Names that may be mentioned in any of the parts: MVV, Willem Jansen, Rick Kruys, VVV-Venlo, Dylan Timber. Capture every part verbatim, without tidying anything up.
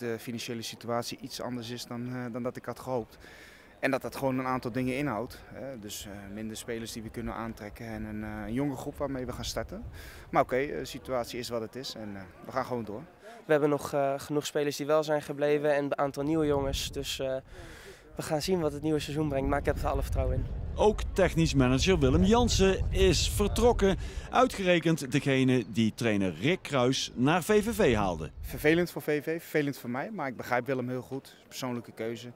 de financiële situatie iets anders is dan, uh, dan dat ik had gehoopt. En dat dat gewoon een aantal dingen inhoudt. Dus minder spelers die we kunnen aantrekken en een, een jonge groep waarmee we gaan starten. Maar oké, okay, de situatie is wat het is en we gaan gewoon door. We hebben nog uh, genoeg spelers die wel zijn gebleven en een aantal nieuwe jongens. Dus uh, we gaan zien wat het nieuwe seizoen brengt, maar ik heb er alle vertrouwen in. Ook technisch manager Willem Jansen is vertrokken. Uitgerekend degene die trainer Rick Kruys naar V V V haalde. Vervelend voor V V V, vervelend voor mij, maar ik begrijp Willem heel goed. Persoonlijke keuze.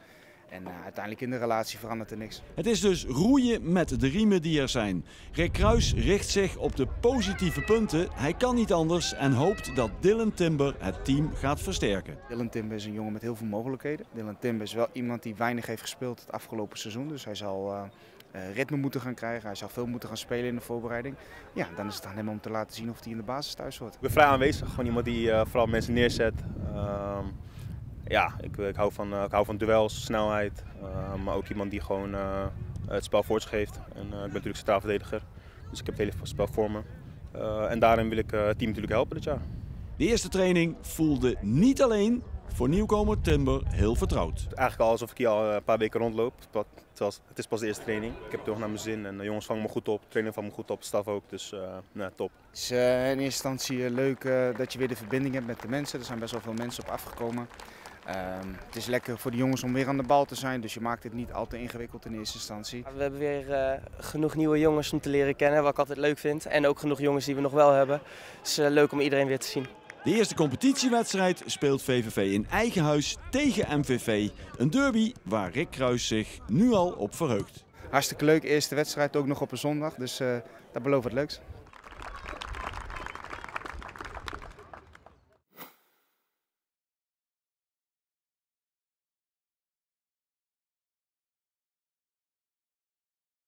En uh, uiteindelijk in de relatie verandert er niks. Het is dus roeien met de riemen die er zijn. Rick Kruys richt zich op de positieve punten. Hij kan niet anders en hoopt dat Dylan Timber het team gaat versterken. Dylan Timber is een jongen met heel veel mogelijkheden. Dylan Timber is wel iemand die weinig heeft gespeeld het afgelopen seizoen. Dus hij zal uh, ritme moeten gaan krijgen. Hij zal veel moeten gaan spelen in de voorbereiding. Ja, dan is het aan hem om te laten zien of hij in de basis thuis hoort. Ik ben vrij aanwezig. Gewoon iemand die uh, vooral mensen neerzet. Uh... Ja, ik, ik, hou van, ik hou van duels, snelheid, uh, maar ook iemand die gewoon uh, het spel voortgeeft. En, uh, ik ben natuurlijk centraal verdediger, dus ik heb het hele spel voor me. Uh, en daarin wil ik uh, het team natuurlijk helpen dit jaar. De eerste training voelde niet alleen voor nieuwkomer Timber heel vertrouwd. Eigenlijk al alsof ik hier al een paar weken rondloop. Het is pas de eerste training. Ik heb het nog naar mijn zin en de jongens vangen me goed op, de trainer vangt me goed op, de staf ook, dus uh, nou, top. Het is uh, in eerste instantie leuk uh, dat je weer de verbinding hebt met de mensen. Er zijn best wel veel mensen op afgekomen. Um, het is lekker voor de jongens om weer aan de bal te zijn, dus je maakt het niet al te ingewikkeld in eerste instantie. We hebben weer uh, genoeg nieuwe jongens om te leren kennen, wat ik altijd leuk vind. En ook genoeg jongens die we nog wel hebben. Het is uh, leuk om iedereen weer te zien. De eerste competitiewedstrijd speelt V V V in eigen huis tegen M V V. Een derby waar Rick Kruys zich nu al op verheugt. Hartstikke leuk, eerste wedstrijd ook nog op een zondag, dus uh, dat belooft het leuks.